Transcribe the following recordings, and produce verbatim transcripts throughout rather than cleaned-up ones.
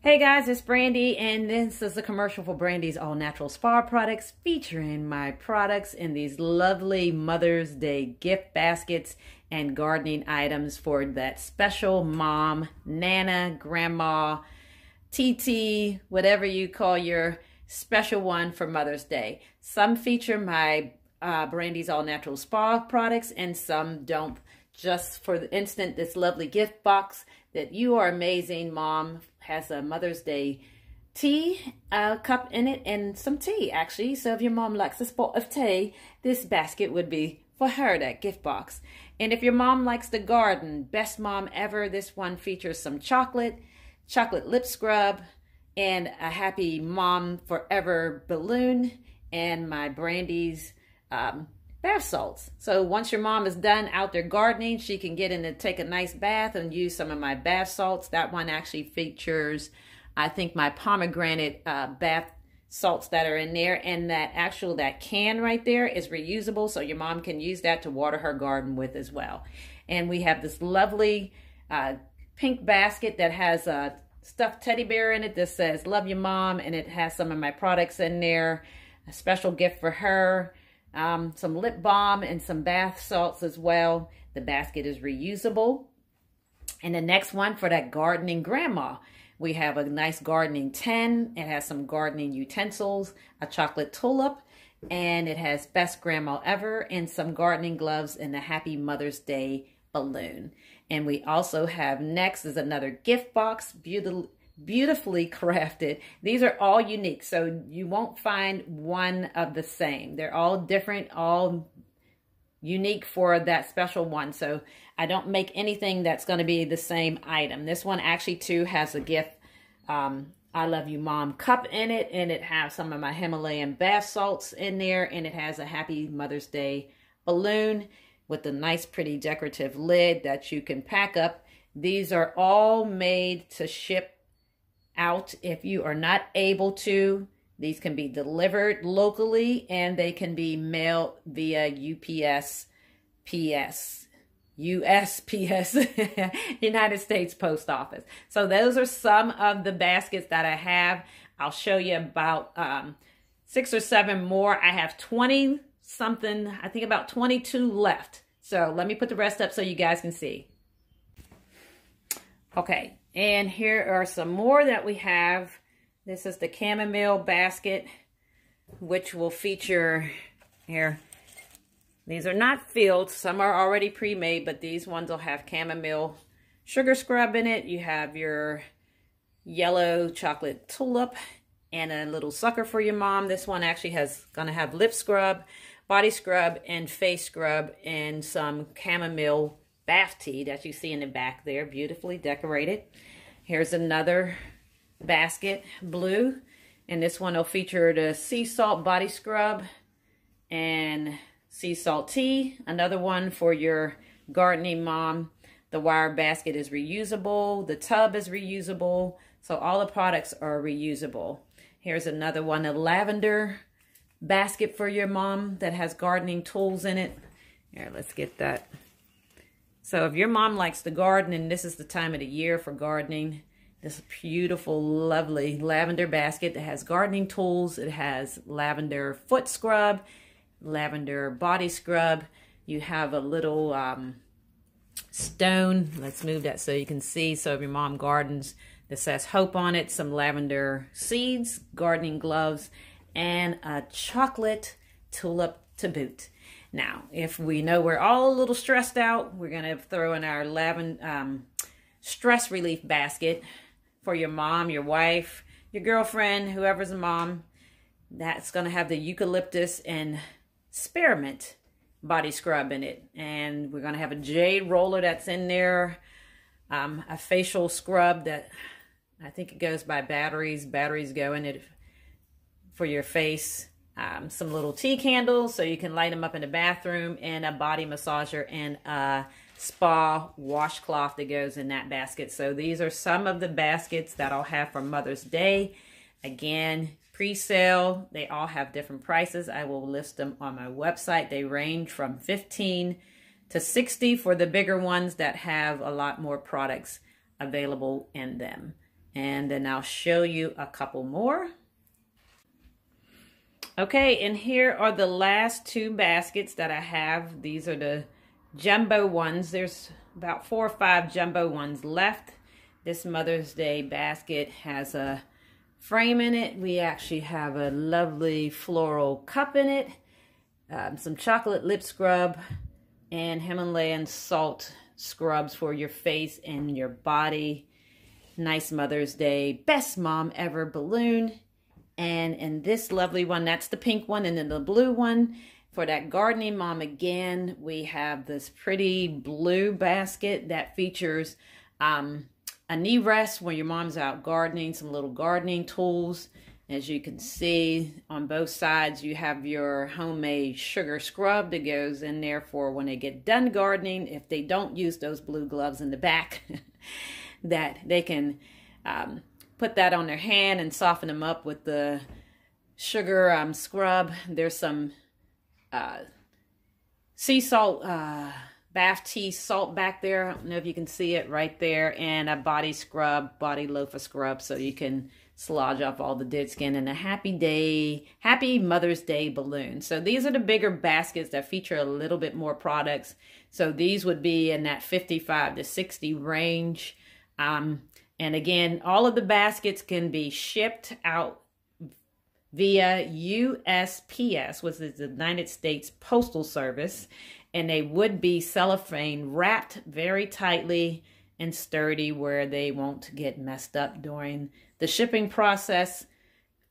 Hey guys, it's Brandy, and this is a commercial for Brandi's All Natural Spa Products featuring my products in these lovely Mother's Day gift baskets and gardening items for that special mom, nana, grandma, T T, whatever you call your special one for Mother's Day. Some feature my uh, Brandi's All Natural Spa Products and some don't. Just for the instant, this lovely gift box that you are amazing mom has a Mother's Day tea uh, cup in it and some tea, actually. So if your mom likes a spot of tea, this basket would be for her, that gift box. And if your mom likes the garden, best mom ever, this one features some chocolate, chocolate lip scrub, and a happy mom forever balloon, and my Brandi's um, bath salts. So once your mom is done out there gardening, she can get in and take a nice bath and use some of my bath salts. That one actually features, I think, my pomegranate uh, bath salts that are in there. And that actual, that can right there is reusable. So your mom can use that to water her garden with as well. And we have this lovely uh, pink basket that has a stuffed teddy bear in it that says, love your mom. And it has some of my products in there, a special gift for her. Um, some lip balm and some bath salts as well. The basket is reusable. And the next one for that gardening grandma, we have a nice gardening tin. It has some gardening utensils, a chocolate tulip, and it has best grandma ever and some gardening gloves and the happy Mother's Day balloon. And we also have, next is another gift box, beautiful beautifully crafted. These are all unique, so you won't find one of the same. They're all different, all unique for that special one. So I don't make anything that's going to be the same item. This one actually too has a gift um I love you mom cup in it, and it has some of my Himalayan bath salts in there, and it has a happy Mother's Day balloon with a nice pretty decorative lid that you can pack up. These are all made to ship out. If you are not able to, these can be delivered locally, and they can be mailed via U P S, P S, U S P S, United States Post Office. So those are some of the baskets that I have. I'll show you about um, six or seven more. I have twenty something, I think about twenty-two left. So let me put the rest up so you guys can see. Okay. And here are some more that we have. This is the chamomile basket, which will feature here. These are not filled. Some are already pre-made, but these ones will have chamomile sugar scrub in it. You have your yellow chocolate tulip and a little sucker for your mom. This one actually has gonna have lip scrub, body scrub, and face scrub, and some chamomile bath tea that you see in the back there, beautifully decorated. Here's another basket, blue, and this one will feature the sea salt body scrub and sea salt tea. Another one for your gardening mom. The wire basket is reusable, the tub is reusable, so all the products are reusable. Here's another one, a lavender basket for your mom that has gardening tools in it. Here, let's get that. So if your mom likes to garden, and this is the time of the year for gardening, this beautiful, lovely lavender basket that has gardening tools. It has lavender foot scrub, lavender body scrub. You have a little um, stone. Let's move that so you can see. So if your mom gardens, this says hope on it, some lavender seeds, gardening gloves, and a chocolate tulip to boot. Now, if we know we're all a little stressed out, we're going to throw in our lavender, um, stress relief basket for your mom, your wife, your girlfriend, whoever's a mom. That's going to have the eucalyptus and spearmint body scrub in it. And we're going to have a jade roller that's in there, um, a facial scrub that I think it goes by batteries. Batteries go in it for your face. Um, some little tea candles so you can light them up in the bathroom, and a body massager and a spa washcloth that goes in that basket. So these are some of the baskets that I'll have for Mother's Day. Again, pre-sale. They all have different prices. I will list them on my website. They range from fifteen to sixty for the bigger ones that have a lot more products available in them. and then I'll show you a couple more. Okay, and here are the last two baskets that I have. These are the jumbo ones. There's about four or five jumbo ones left. This Mother's Day basket has a frame in it. We actually have a lovely floral cup in it, um, some chocolate lip scrub, and Himalayan salt scrubs for your face and your body. Nice Mother's Day, best mom ever balloon. And in this lovely one, that's the pink one, and then the blue one. For that gardening mom again, we have this pretty blue basket that features um, a knee rest when your mom's out gardening, some little gardening tools. As you can see on both sides, you have your homemade sugar scrub that goes in there for when they get done gardening. If they don't use those blue gloves in the back, that they can... Um, put that on their hand and soften them up with the sugar um, scrub. There's some uh, sea salt, uh, bath tea salt back there. I don't know if you can see it right there. And a body scrub, body loofah scrub, so you can slodge off all the dead skin. And a happy day, happy Mother's Day balloon. So these are the bigger baskets that feature a little bit more products. So these would be in that fifty-five to sixty range. Um, And again, all of the baskets can be shipped out via U S P S, which is the United States Postal Service, and they would be cellophane wrapped very tightly and sturdy where they won't get messed up during the shipping process.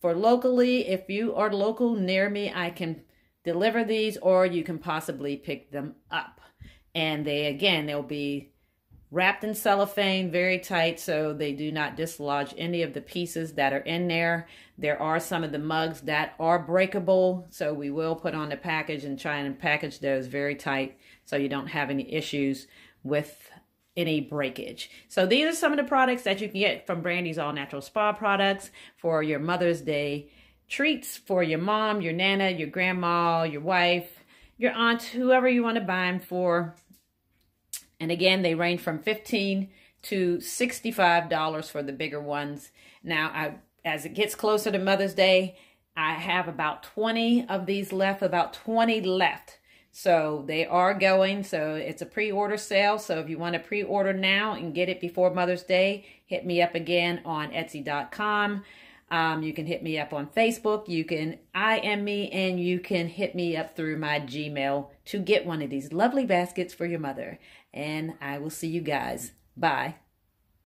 For locally, if you are local near me, I can deliver these, or you can possibly pick them up. And they, again, they'll be wrapped in cellophane very tight so they do not dislodge any of the pieces that are in there. There are some of the mugs that are breakable, so we will put on the package and try and package those very tight so you don't have any issues with any breakage. So these are some of the products that you can get from Brandi's All Natural Spa Products for your Mother's Day treats for your mom, your nana, your grandma, your wife, your aunt, whoever you want to buy them for. And again, they range from fifteen to sixty-five dollars for the bigger ones. Now, I, as it gets closer to Mother's Day, I have about twenty of these left, about twenty left. So they are going, so it's a pre-order sale. So if you want to pre-order now and get it before Mother's Day, hit me up again on Etsy dot com. Um, you can hit me up on Facebook. You can I M me, and you can hit me up through my Gmail to get one of these lovely baskets for your mother. And I will see you guys. Bye.